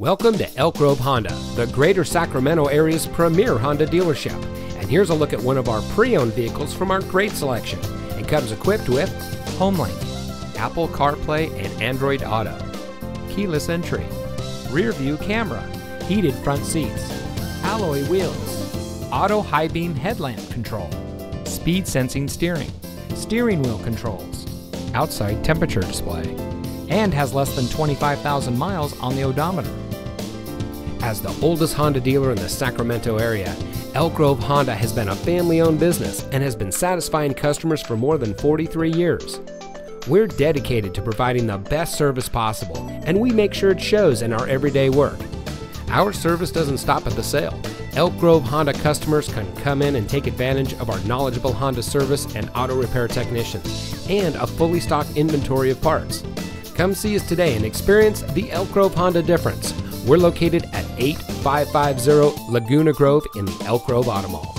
Welcome to Elk Grove Honda, the greater Sacramento area's premier Honda dealership. And here's a look at one of our pre-owned vehicles from our great selection. It comes equipped with Homelink, Apple CarPlay and Android Auto, keyless entry, rear view camera, heated front seats, alloy wheels, auto high beam headlamp control, speed sensing steering, steering wheel controls, outside temperature display, and has less than 25,000 miles on the odometer. As the oldest Honda dealer in the Sacramento area, Elk Grove Honda has been a family-owned business and has been satisfying customers for more than 43 years. We're dedicated to providing the best service possible, and we make sure it shows in our everyday work. Our service doesn't stop at the sale. Elk Grove Honda customers can come in and take advantage of our knowledgeable Honda service and auto repair technicians, and a fully stocked inventory of parts. Come see us today and experience the Elk Grove Honda difference. We're located at 8550 Laguna Grove in the Elk Grove Auto Mall.